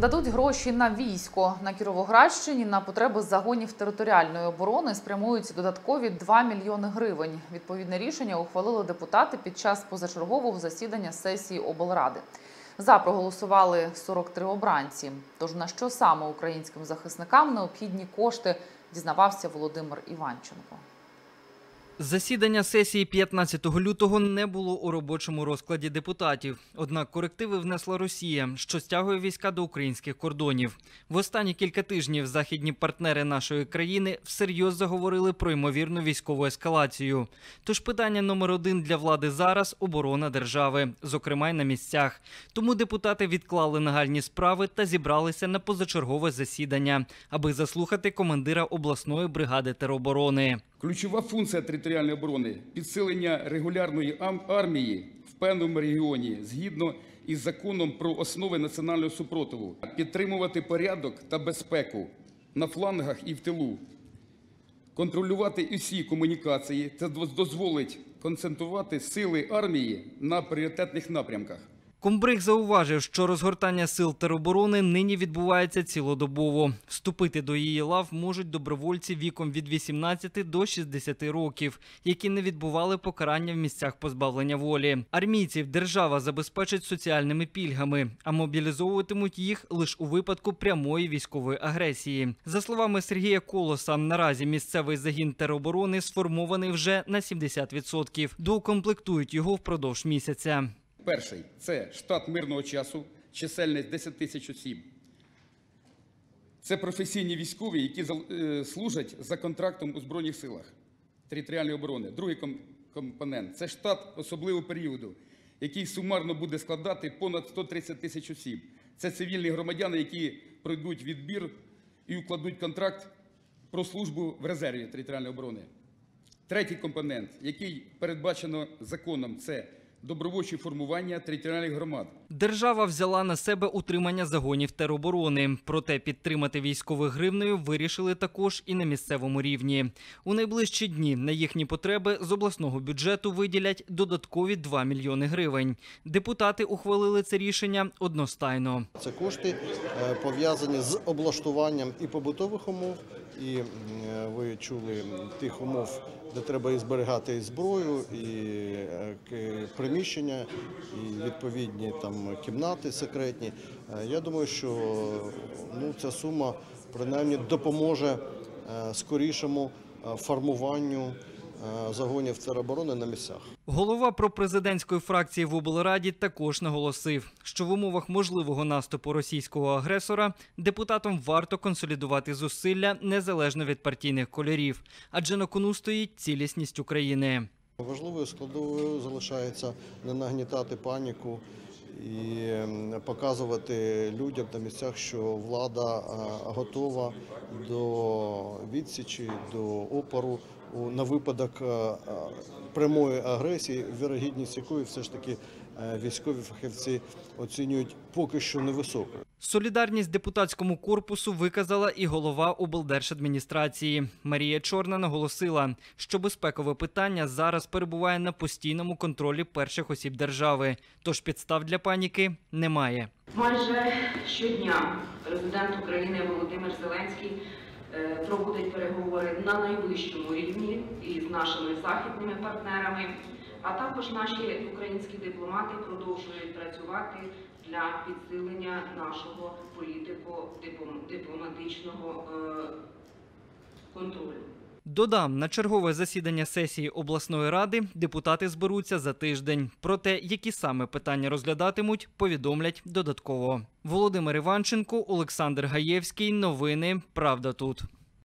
Дадуть гроші на військо. На Кіровоградщині на потреби загонів територіальної оборони спрямують додаткові 2 мільйони гривень. Відповідне рішення ухвалили депутати під час позачергового засідання сесії облради. За проголосували 43 обранці. Тож на що саме українським захисникам необхідні кошти, дізнавався Володимир Іванченко. Засідання сесії 15 лютого не було у робочому розкладі депутатів. Однак корективи внесла Росія, що стягує війська до українських кордонів. В останні кілька тижнів західні партнери нашої країни всерйоз заговорили про ймовірну військову ескалацію. Тож питання номер один для влади зараз – оборона держави, зокрема й на місцях. Тому депутати відклали нагальні справи та зібралися на позачергове засідання, аби заслухати командира обласної бригади тероборони. Ключова функція територіальної оборони – підсилення регулярної армії в певному регіоні згідно із законом про основи національного супротиву, підтримувати порядок та безпеку на флангах і в тилу, контролювати усі комунікації. Це дозволить концентрувати сили армії на пріоритетних напрямках. Комбриг зауважив, що розгортання сил тероборони нині відбувається цілодобово. Вступити до її лав можуть добровольці віком від 18 до 60 років, які не відбували покарання в місцях позбавлення волі. Армійців держава забезпечить соціальними пільгами, а мобілізовуватимуть їх лише у випадку прямої військової агресії. За словами Сергія Колоса, наразі місцевий загін тероборони сформований вже на 70%. Доукомплектують його впродовж місяця. Перший – це штат мирного часу, чисельність 10 тисяч осіб. Це професійні військові, які служать за контрактом у Збройних силах територіальної оборони. Другий компонент – це штат особливого періоду, який сумарно буде складати понад 130 тисяч осіб. Це цивільні громадяни, які пройдуть відбір і укладуть контракт про службу в резерві територіальної оборони. Третій компонент, який передбачено законом – це добровольчі формування територіальних громад. Держава взяла на себе утримання загонів тероборони. Проте підтримати військових гривнею вирішили також і на місцевому рівні. У найближчі дні на їхні потреби з обласного бюджету виділять додаткові 2 мільйони гривень. Депутати ухвалили це рішення одностайно. Це кошти пов'язані з облаштуванням і побутових умов, і ви чули тих умов, де треба і зберігати і зброю, і приміщення, і відповідні там кімнати секретні. Я думаю, що ця сума принаймні допоможе скорішому формуванню загонів тероборони на місцях. Голова пропрезидентської фракції в облраді також наголосив, що в умовах можливого наступу російського агресора депутатам варто консолідувати зусилля незалежно від партійних кольорів, адже на кону стоїть цілісність України. Важливою складовою залишається не нагнітати паніку і показувати людям на місцях, що влада готова до відсічі, до опору на випадок прямої агресії, вірогідність якої все ж таки військові фахівці оцінюють поки що невисокою. Солідарність депутатському корпусу виказала і голова облдержадміністрації. Марія Чорна наголосила, що безпекове питання зараз перебуває на постійному контролі перших осіб держави. Тож підстав для паніки немає. Майже щодня президент України Володимир Зеленський проводить переговори на найвищому рівні із нашими західними партнерами, а також наші українські дипломати продовжують працювати для підсилення нашого політико-дипломатичного контролю. Додам, на чергове засідання сесії обласної ради депутати зберуться за тиждень. Про те, які саме питання розглядатимуть, повідомлять додатково. Володимир Іванченко, Олександр Гаєвський. Новини «ПравдаТУТ».